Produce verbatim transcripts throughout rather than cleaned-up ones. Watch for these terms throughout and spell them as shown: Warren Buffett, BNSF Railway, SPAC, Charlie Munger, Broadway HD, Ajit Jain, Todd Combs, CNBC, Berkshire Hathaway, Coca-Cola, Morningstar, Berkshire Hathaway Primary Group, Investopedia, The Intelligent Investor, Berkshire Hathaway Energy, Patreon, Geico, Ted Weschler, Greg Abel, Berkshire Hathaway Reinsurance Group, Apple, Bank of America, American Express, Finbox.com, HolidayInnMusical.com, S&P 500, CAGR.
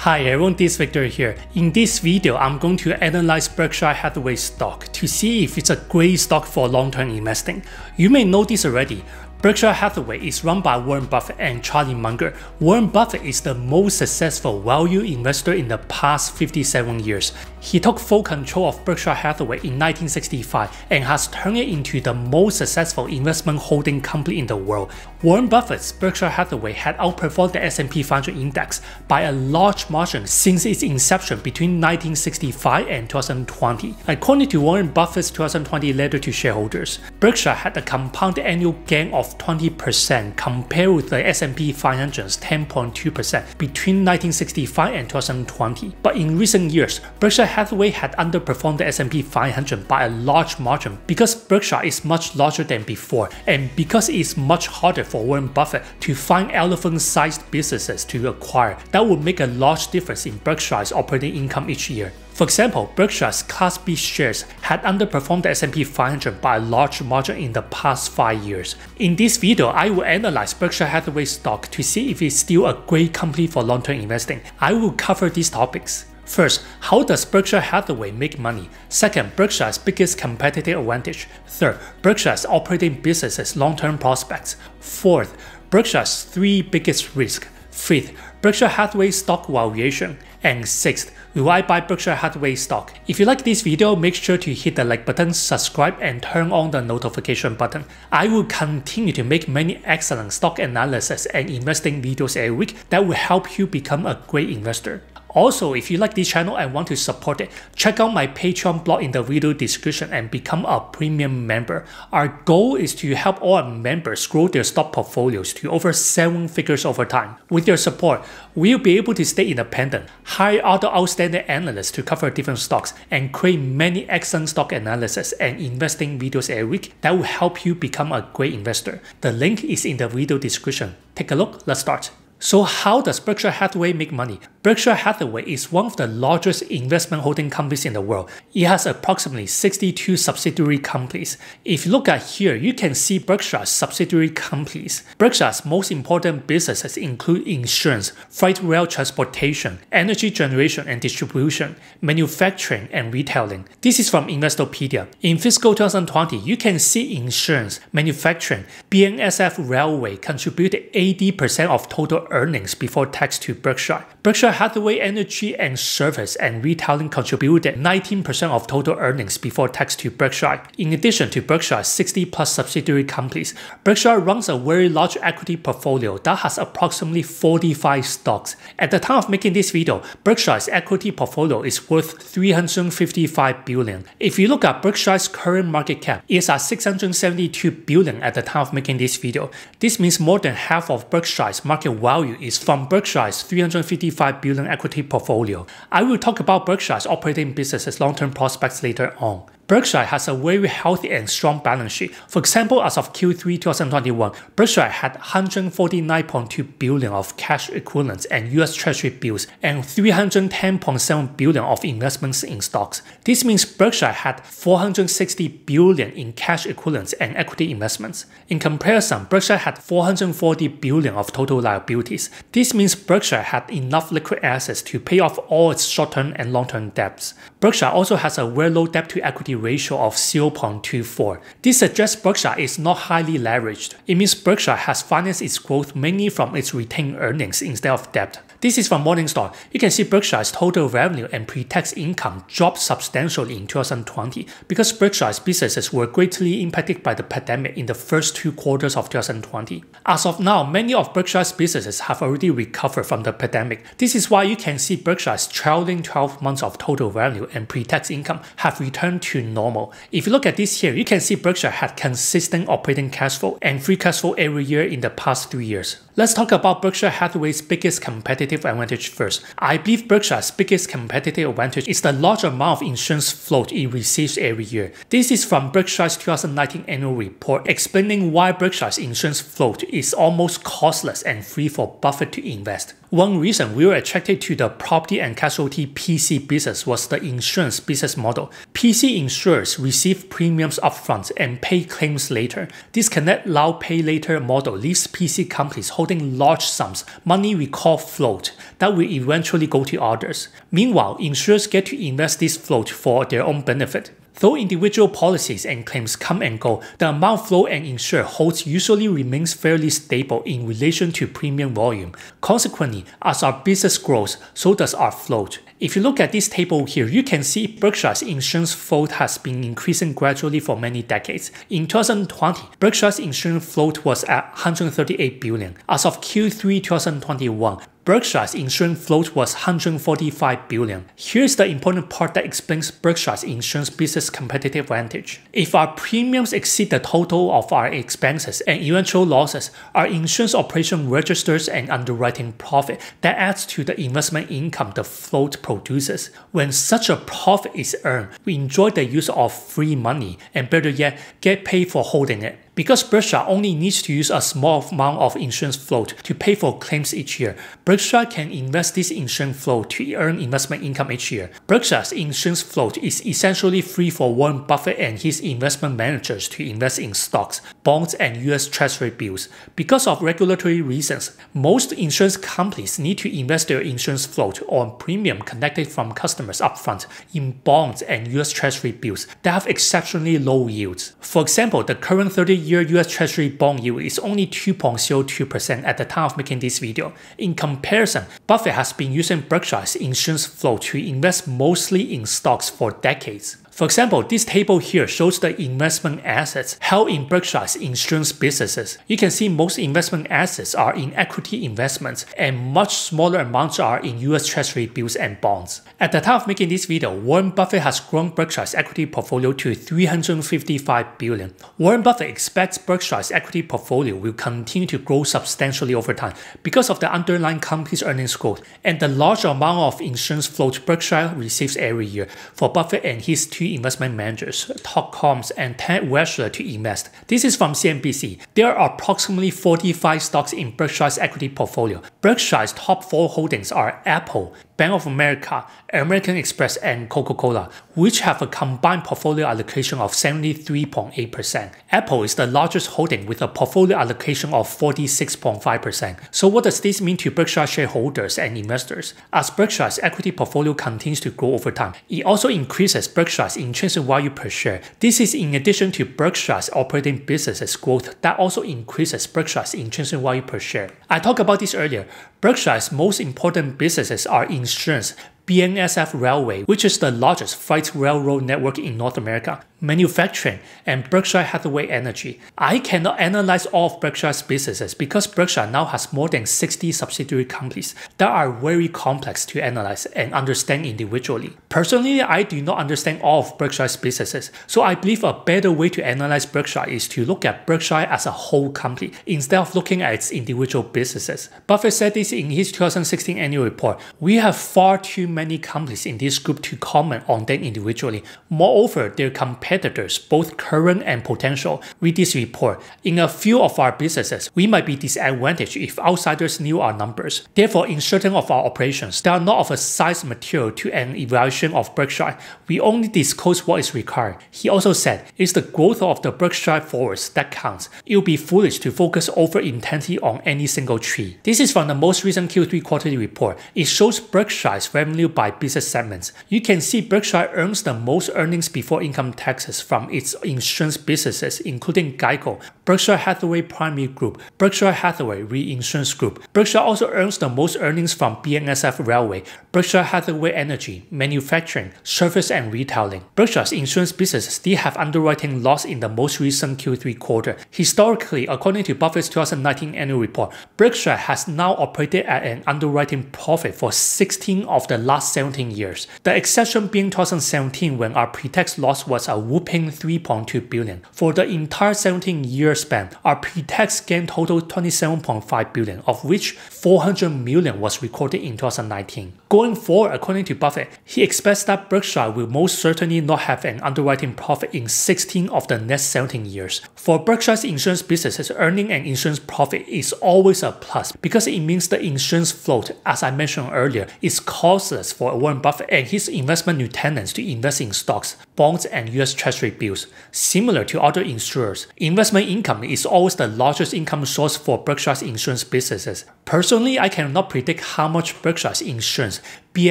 Hi everyone, this Victor here. In this video, I'm going to analyze Berkshire Hathaway stock to see if it's a great stock for long-term investing. You may know this already. Berkshire Hathaway is run by Warren Buffett and Charlie Munger. Warren Buffett is the most successful value investor in the past fifty-seven years. He took full control of Berkshire Hathaway in nineteen sixty-five and has turned it into the most successful investment holding company in the world. Warren Buffett's Berkshire Hathaway had outperformed the S and P five hundred index by a large margin since its inception between nineteen sixty-five and two thousand twenty. According to Warren Buffett's two thousand twenty letter to shareholders, Berkshire had a compounded annual gain of twenty percent compared with the S and P five hundred's ten point two percent between nineteen sixty-five and two thousand twenty. But in recent years, Berkshire Hathaway had underperformed the S and P five hundred by a large margin because Berkshire is much larger than before and because it's much harder for Warren Buffett to find elephant-sized businesses to acquire that would make a large difference in Berkshire's operating income each year. For example, Berkshire's Class B shares had underperformed the S and P five hundred by a large margin in the past five years. In this video, I will analyze Berkshire Hathaway stock to see if it's still a great company for long-term investing. I will cover these topics. First, how does Berkshire Hathaway make money? Second, Berkshire's biggest competitive advantage. Third, Berkshire's operating business's long-term prospects. Fourth, Berkshire's three biggest risks. Fifth, Berkshire Hathaway stock valuation. And sixth, will I buy Berkshire Hathaway stock? If you like this video, make sure to hit the like button, subscribe, and turn on the notification button. I will continue to make many excellent stock analysis and investing videos every week that will help you become a great investor. Also, if you like this channel and want to support it, check out my Patreon blog in the video description and become a premium member. Our goal is to help all our members grow their stock portfolios to over seven figures over time. With your support, we'll be able to stay independent, hire other outstanding analysts to cover different stocks, and create many excellent stock analysis and investing videos every week that will help you become a great investor. The link is in the video description. Take a look, let's start. So how does Berkshire Hathaway make money? Berkshire Hathaway is one of the largest investment holding companies in the world. It has approximately sixty-two subsidiary companies. If you look at here, you can see Berkshire's subsidiary companies. Berkshire's most important businesses include insurance, freight rail transportation, energy generation and distribution, manufacturing and retailing. This is from Investopedia. In fiscal twenty twenty, you can see insurance, manufacturing, B N S F Railway contributed eighty percent of total earnings before tax to Berkshire. Berkshire Hathaway Energy and Service and Retailing contributed nineteen percent of total earnings before tax to Berkshire. In addition to Berkshire's sixty plus subsidiary companies, Berkshire runs a very large equity portfolio that has approximately forty-five stocks. At the time of making this video, Berkshire's equity portfolio is worth three hundred fifty-five billion dollars. If you look at Berkshire's current market cap, it's at six hundred seventy-two billion dollars at the time of making this video. This means more than half of Berkshire's market value is from Berkshire's three hundred fifty-five billion dollars equity portfolio. I will talk about Berkshire's operating business's long-term prospects later on. Berkshire has a very healthy and strong balance sheet. For example, as of Q three twenty twenty-one, Berkshire had one hundred forty-nine point two billion dollars of cash equivalents and U S Treasury bills and three hundred ten point seven billion dollars of investments in stocks. This means Berkshire had four hundred sixty billion dollars in cash equivalents and equity investments. In comparison, Berkshire had four hundred forty billion dollars of total liabilities. This means Berkshire had enough liquid assets to pay off all its short-term and long-term debts. Berkshire also has a very low debt-to-equity ratio of zero point two four. This suggests Berkshire is not highly leveraged. It means Berkshire has financed its growth mainly from its retained earnings instead of debt. This is from Morningstar. You can see Berkshire's total revenue and pre-tax income dropped substantially in two thousand twenty because Berkshire's businesses were greatly impacted by the pandemic in the first two quarters of two thousand twenty. As of now, many of Berkshire's businesses have already recovered from the pandemic. This is why you can see Berkshire's trailing twelve months of total revenue and pre-tax income have returned to normal. If you look at this here, you can see Berkshire had consistent operating cash flow and free cash flow every year in the past three years. Let's talk about Berkshire Hathaway's biggest competitive advantage first. I believe Berkshire's biggest competitive advantage is the large amount of insurance float it receives every year. This is from Berkshire's two thousand nineteen annual report explaining why Berkshire's insurance float is almost costless and free for Buffett to invest. One reason we were attracted to the property and casualty P C business was the insurance business model. P C insurers receive premiums upfront and pay claims later. This connect now pay later model leaves P C companies holding large sums, money we call float, that will eventually go to others. Meanwhile, insurers get to invest this float for their own benefit. Though individual policies and claims come and go, the amount float an insurer holds usually remains fairly stable in relation to premium volume. Consequently, as our business grows, so does our float. If you look at this table here, you can see Berkshire's insurance float has been increasing gradually for many decades. In two thousand twenty, Berkshire's insurance float was at one hundred thirty-eight billion dollars. As of Q three twenty twenty-one, Berkshire's insurance float was one hundred forty-five billion dollars. Here's the important part that explains Berkshire's insurance business competitive advantage. If our premiums exceed the total of our expenses and eventual losses, our insurance operation registers an underwriting profit that adds to the investment income the float produces. When such a profit is earned, we enjoy the use of free money and, better yet, get paid for holding it. Because Berkshire only needs to use a small amount of insurance float to pay for claims each year, Berkshire can invest this insurance float to earn investment income each year. Berkshire's insurance float is essentially free for Warren Buffett and his investment managers to invest in stocks, bonds, and U S Treasury bills. Because of regulatory reasons, most insurance companies need to invest their insurance float or premium collected from customers upfront in bonds and U S Treasury bills that have exceptionally low yields. For example, the current thirty year U S Treasury bond yield is only two point zero two percent at the time of making this video. In comparison, Buffett has been using Berkshire's insurance float to invest mostly in stocks for decades. For example, this table here shows the investment assets held in Berkshire's insurance businesses. You can see most investment assets are in equity investments and much smaller amounts are in U S Treasury bills and bonds. At the time of making this video, Warren Buffett has grown Berkshire's equity portfolio to three hundred fifty-five billion dollars. Warren Buffett expects Berkshire's equity portfolio will continue to grow substantially over time because of the underlying company's earnings growth and the large amount of insurance float Berkshire receives every year for Buffett and his two investment managers, Todd Combs and Ted Weschler, to invest. This is from C N B C. There are approximately forty-five stocks in Berkshire's equity portfolio. Berkshire's top four holdings are Apple, Bank of America, American Express, and Coca-Cola, which have a combined portfolio allocation of seventy-three point eight percent. Apple is the largest holding with a portfolio allocation of forty-six point five percent. So what does this mean to Berkshire shareholders and investors? As Berkshire's equity portfolio continues to grow over time, it also increases Berkshire's intrinsic value per share. This is in addition to Berkshire's operating business's growth that also increases Berkshire's intrinsic value per share. I talked about this earlier. Berkshire's most important businesses are in insurance, B N S F Railway, which is the largest freight railroad network in North America, manufacturing, and Berkshire Hathaway Energy. I cannot analyze all of Berkshire's businesses because Berkshire now has more than sixty subsidiary companies that are very complex to analyze and understand individually. Personally, I do not understand all of Berkshire's businesses, so I believe a better way to analyze Berkshire is to look at Berkshire as a whole company instead of looking at its individual businesses. Buffett said this in his two thousand sixteen annual report. We have far too many many companies in this group to comment on them individually. Moreover, their competitors, both current and potential. Read this report. In a few of our businesses, we might be disadvantaged if outsiders knew our numbers. Therefore, in certain of our operations, they are not of a size material to an evaluation of Berkshire. We only disclose what is required. He also said, it's the growth of the Berkshire forest that counts. It would be foolish to focus over intensity on any single tree. This is from the most recent Q three quarterly report. It shows Berkshire's revenue by business segments. You can see Berkshire earns the most earnings before income taxes from its insurance businesses, including Geico, Berkshire Hathaway Primary Group, Berkshire Hathaway Reinsurance Group. Berkshire also earns the most earnings from B N S F Railway, Berkshire Hathaway Energy, manufacturing, service, and retailing. Berkshire's insurance businesses still have underwriting loss in the most recent Q three quarter. Historically, according to Buffett's two thousand nineteen annual report, Berkshire has now operated at an underwriting profit for sixteen of the last last seventeen years, the exception being twenty seventeen when our pre-tax loss was a whopping three point two billion dollars. For the entire seventeen year span, our pre-tax gain totaled twenty-seven point five billion dollars, of which four hundred million dollars was recorded in twenty nineteen. Going forward, according to Buffett, he expects that Berkshire will most certainly not have an underwriting profit in sixteen of the next seventeen years. For Berkshire's insurance businesses, earning an insurance profit is always a plus because it means the insurance float, as I mentioned earlier, is causeless for Warren Buffett and his investment lieutenants to invest in stocks, bonds, and U S Treasury bills. Similar to other insurers, investment income is always the largest income source for Berkshire's insurance businesses. Personally, I cannot predict how much Berkshire's insurance, B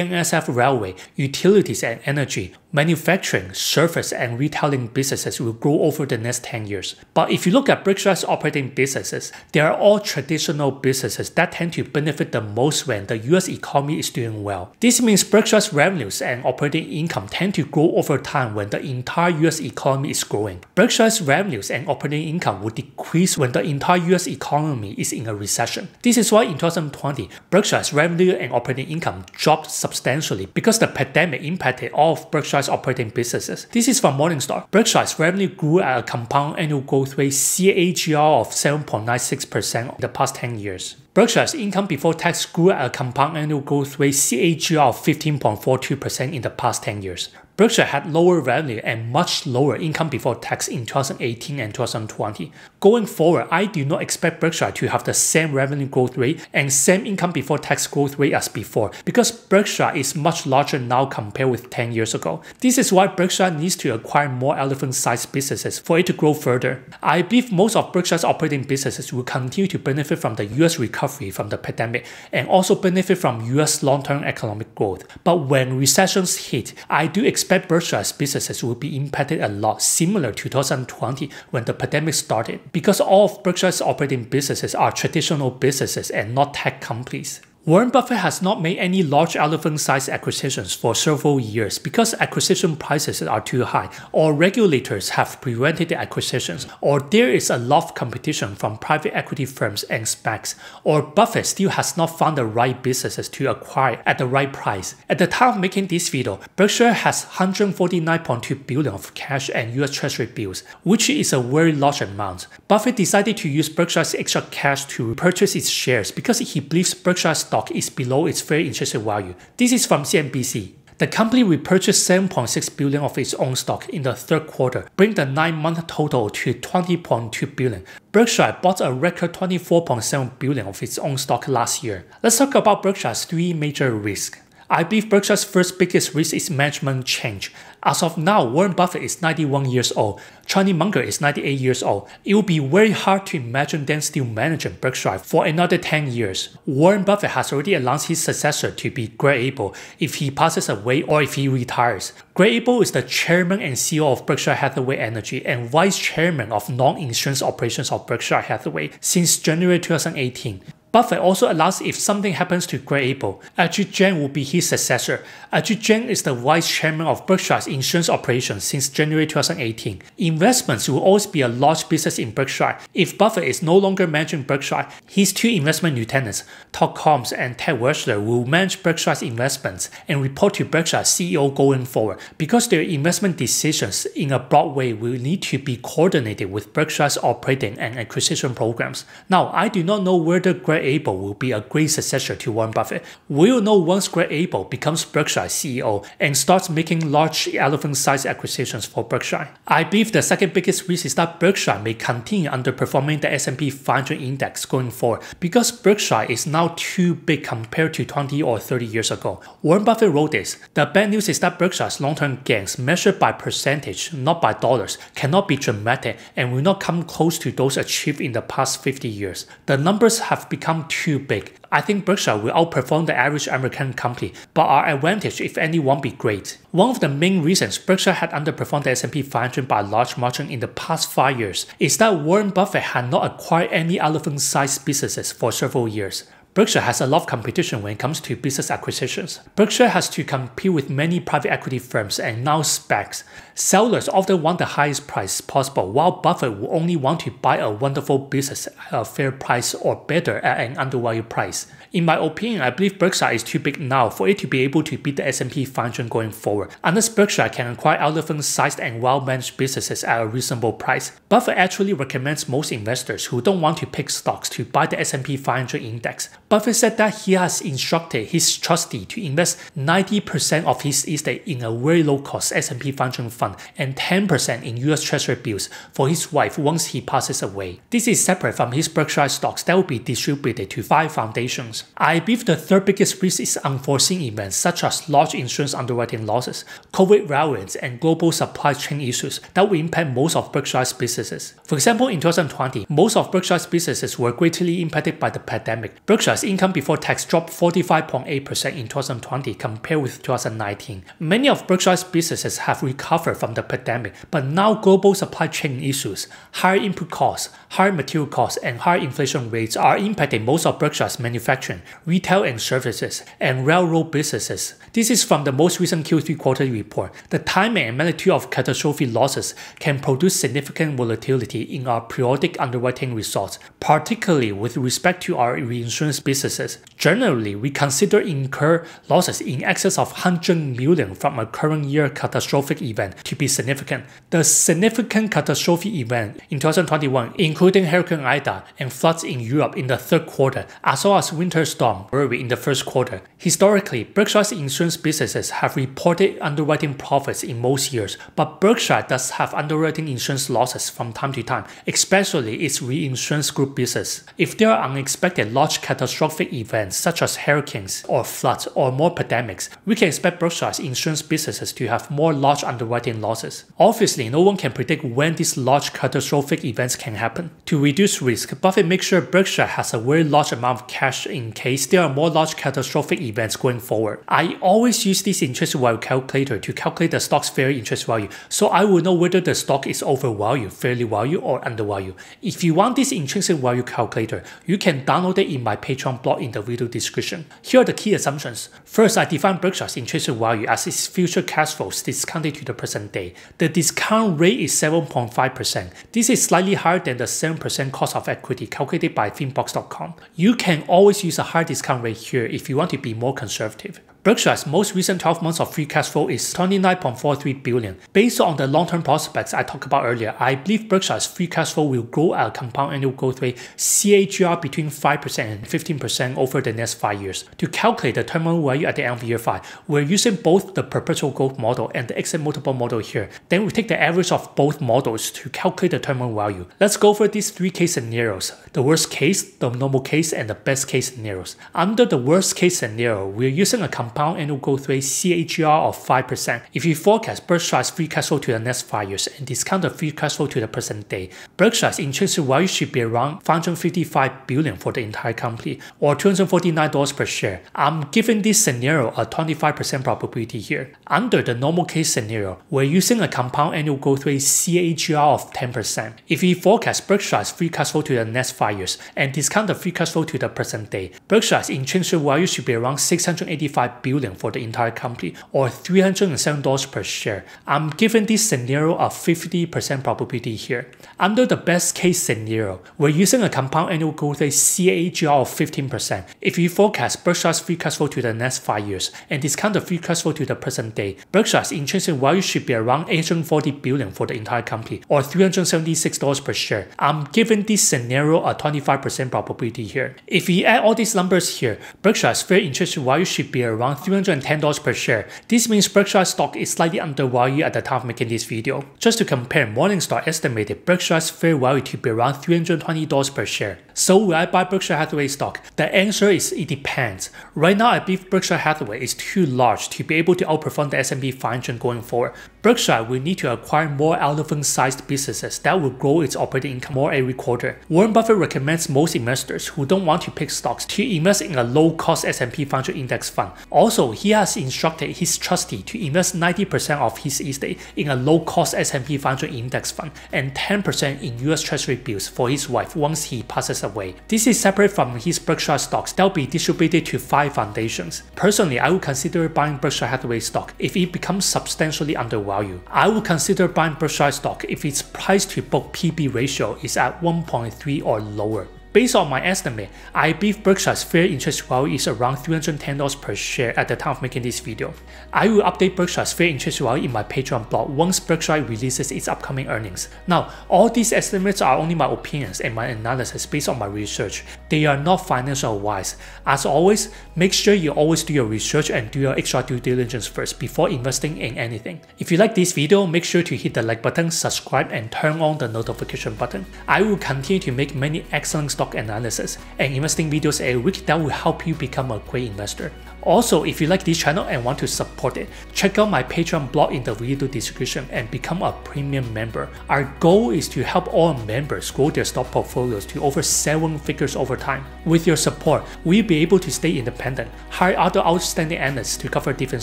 N S F Railway, utilities and energy, manufacturing, service and retailing businesses will grow over the next ten years. But if you look at Berkshire's operating businesses, they are all traditional businesses that tend to benefit the most when the U S economy is doing well. This means Berkshire's revenues and operating income tend to grow over time when the entire U S economy is growing. Berkshire's revenues and operating income would decrease when the entire U S economy is in a recession. This is why in twenty twenty, Berkshire's revenue and operating income dropped substantially because the pandemic impacted all of Berkshire's operating businesses. This is from Morningstar. Berkshire's revenue grew at a compound annual growth rate C A G R of seven point nine six percent in the past ten years. Berkshire's income before tax grew at a compound annual growth rate C A G R of fifteen point four two percent in the past ten years. Berkshire had lower revenue and much lower income before tax in twenty eighteen and twenty twenty. Going forward, I do not expect Berkshire to have the same revenue growth rate and same income before tax growth rate as before because Berkshire is much larger now compared with ten years ago. This is why Berkshire needs to acquire more elephant-sized businesses for it to grow further. I believe most of Berkshire's operating businesses will continue to benefit from the U S recovery from the pandemic and also benefit from U S long-term economic growth. But when recessions hit, I do expect expect Berkshire's businesses will be impacted a lot, similar to twenty twenty when the pandemic started, because all of Berkshire's operating businesses are traditional businesses and not tech companies. Warren Buffett has not made any large elephant-sized acquisitions for several years because acquisition prices are too high, or regulators have prevented the acquisitions, or there is a lot of competition from private equity firms and SPACs, or Buffett still has not found the right businesses to acquire at the right price. At the time of making this video, Berkshire has one hundred forty-nine point two billion dollars of cash and U S Treasury bills, which is a very large amount. Buffett decided to use Berkshire's extra cash to repurchase its shares because he believes Berkshire's stock is below its fair intrinsic value. This is from C N B C. The company repurchased seven point six billion dollars of its own stock in the third quarter, bringing the nine month total to twenty point two billion dollars. Berkshire bought a record twenty-four point seven billion dollars of its own stock last year. Let's talk about Berkshire's three major risks. I believe Berkshire's first biggest risk is management change. As of now, Warren Buffett is ninety-one years old, Charlie Munger is ninety-eight years old. It will be very hard to imagine them still managing Berkshire for another ten years. Warren Buffett has already announced his successor to be Greg Abel if he passes away or if he retires. Greg Abel is the chairman and C E O of Berkshire Hathaway Energy and vice chairman of non-insurance operations of Berkshire Hathaway since January two thousand eighteen. Buffett also announced if something happens to Greg Abel, Ajit Jain will be his successor. Ajit Jain is the vice chairman of Berkshire's insurance operations since January two thousand eighteen. Investments will always be a large business in Berkshire. If Buffett is no longer managing Berkshire, his two investment lieutenants, Todd Combs and Ted Weschler, will manage Berkshire's investments and report to Berkshire's C E O going forward because their investment decisions in a broad way will need to be coordinated with Berkshire's operating and acquisition programs. Now, I do not know whether Greg Abel will be a great successor to Warren Buffett. We'll know once Greg Abel becomes Berkshire's C E O and starts making large elephant-sized acquisitions for Berkshire. I believe the second biggest risk is that Berkshire may continue underperforming the S and P five hundred index going forward because Berkshire is now too big compared to twenty or thirty years ago. Warren Buffett wrote this: "The bad news is that Berkshire's long-term gains, measured by percentage, not by dollars, cannot be dramatic and will not come close to those achieved in the past fifty years. The numbers have become too big. I think Berkshire will outperform the average American company, but our advantage, if any, won't be great." One of the main reasons Berkshire had underperformed the S and P five hundred by a large margin in the past five years is that Warren Buffett had not acquired any elephant-sized businesses for several years. Berkshire has a lot of competition when it comes to business acquisitions. Berkshire has to compete with many private equity firms and now SPACs. Sellers often want the highest price possible, while Buffett will only want to buy a wonderful business at a fair price or better at an undervalued price. In my opinion, I believe Berkshire is too big now for it to be able to beat the S and P five hundred going forward, unless Berkshire can acquire elephant-sized and well-managed businesses at a reasonable price. Buffett actually recommends most investors who don't want to pick stocks to buy the S and P five hundred index. Buffett said that he has instructed his trustee to invest ninety percent of his estate in a very low-cost S and P five hundred fund and ten percent in U S Treasury bills for his wife once he passes away. This is separate from his Berkshire stocks that will be distributed to five foundations. I believe the third biggest risk is unforeseen events such as large insurance underwriting losses, COVID variants, and global supply chain issues that will impact most of Berkshire's businesses. For example, in twenty twenty, most of Berkshire's businesses were greatly impacted by the pandemic. Berkshire income before tax dropped forty-five point eight percent in twenty twenty compared with twenty nineteen. Many of Berkshire's businesses have recovered from the pandemic, but now global supply chain issues, higher input costs, higher material costs, and higher inflation rates are impacting most of Berkshire's manufacturing, retail and services, and railroad businesses. This is from the most recent Q three quarterly report. The timing and magnitude of catastrophic losses can produce significant volatility in our periodic underwriting results, particularly with respect to our reinsurance businesses. Generally, we consider incur losses in excess of one hundred million dollars from a current year catastrophic event to be significant. The significant catastrophic event in twenty twenty-one, including Hurricane Ida and floods in Europe in the third quarter, as well as winter storm Uri in the first quarter. Historically, Berkshire's insurance businesses have reported underwriting profits in most years, but Berkshire does have underwriting insurance losses from time to time, especially its reinsurance group business. If there are unexpected large catastrophic Catastrophic events such as hurricanes or floods or more pandemics, we can expect Berkshire's insurance businesses to have more large underwriting losses. Obviously, no one can predict when these large catastrophic events can happen. To reduce risk, Buffett makes sure Berkshire has a very large amount of cash in case there are more large catastrophic events going forward. I always use this interest value calculator to calculate the stock's fair interest value, so I will know whether the stock is overvalued, fairly valued, or undervalued. If you want this intrinsic value calculator, you can download it in my Patreon blog in the video description. Here are the key assumptions. First, I define Berkshire's intrinsic value as its future cash flows discounted to the present day. The discount rate is seven point five percent. This is slightly higher than the seven percent cost of equity calculated by Finbox dot com. You can always use a higher discount rate here if you want to be more conservative. Berkshire's most recent twelve months of free cash flow is twenty-nine point four three billion dollars. Based on the long-term prospects I talked about earlier, I believe Berkshire's free cash flow will grow at a compound annual growth rate C A G R between five percent and fifteen percent over the next five years. To calculate the terminal value at the end of year five, we're using both the perpetual growth model and the exit multiple model here. Then we take the average of both models to calculate the terminal value. Let's go over these three case scenarios: the worst case, the normal case, and the best case scenarios. Under the worst case scenario, we're using a compound Compound annual growth rate C A G R of five percent. If you forecast Berkshire's free cash flow to the next five years and discount the free cash flow to the present day, Berkshire's intrinsic value should be around five hundred fifty-five billion dollars for the entire company, or two hundred forty-nine dollars per share. I'm giving this scenario a twenty-five percent probability here. Under the normal case scenario, we're using a compound annual growth rate C A G R of ten percent. If we forecast Berkshire's free cash flow to the next five years and discount the free cash flow to the present day, Berkshire's intrinsic value should be around six hundred eighty-five billion dollars for the entire company, or three hundred seven dollars per share. I'm giving this scenario a fifty percent probability here. Under the best case scenario, we're using a compound annual growth rate C A G R of fifteen percent. If you forecast Berkshire's free cash flow to the next five years and discount the free cash flow to the present day, Berkshire's intrinsic value should be around eight hundred forty billion dollars for the entire company, or three hundred seventy-six dollars per share. I'm giving this scenario a twenty-five percent probability here. If we add all these numbers here, Berkshire's fair intrinsic value should be around three hundred ten dollars per share. This means Berkshire stock is slightly undervalued at the time of making this video. Just to compare, Morningstar estimated Berkshire's fair value to be around three hundred twenty dollars per share. So will I buy Berkshire Hathaway stock? The answer is it depends. Right now, I believe Berkshire Hathaway is too large to be able to outperform the S and P five hundred going forward. Berkshire will need to acquire more elephant-sized businesses that will grow its operating income more every quarter. Warren Buffett recommends most investors who don't want to pick stocks to invest in a low-cost S and P five hundred index fund. Also, he has instructed his trustee to invest ninety percent of his estate in a low-cost S and P five hundred index fund and ten percent in U S Treasury bills for his wife once he passes away. This is separate from his Berkshire stocks that will be distributed to five foundations. Personally, I would consider buying Berkshire Hathaway stock if it becomes substantially undervalued. I would consider buying Berkshire stock if its price-to-book P B ratio is at one point three or lower. Based on my estimate, I believe Berkshire's fair interest value is around three hundred ten dollars per share at the time of making this video. I will update Berkshire's fair interest value in my Patreon blog once Berkshire releases its upcoming earnings. Now, all these estimates are only my opinions and my analysis based on my research. They are not financial advice. As always, make sure you always do your research and do your extra due diligence first before investing in anything. If you like this video, make sure to hit the like button, subscribe, and turn on the notification button. I will continue to make many excellent stock analysis and investing videos every week that will help you become a great investor. Also, if you like this channel and want to support it, check out my Patreon blog in the video description and become a premium member. Our goal is to help all members grow their stock portfolios to over seven figures over time. With your support, we'll be able to stay independent, hire other outstanding analysts to cover different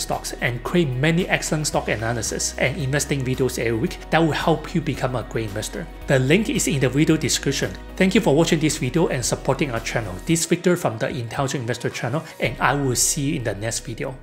stocks, and create many excellent stock analysis and investing videos every week that will help you become a great investor. The link is in the video description. Thank you for watching this video and supporting our channel. This is Victor from the Intelligent Investor channel, and I will see you in the next video.